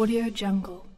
AudioJungle.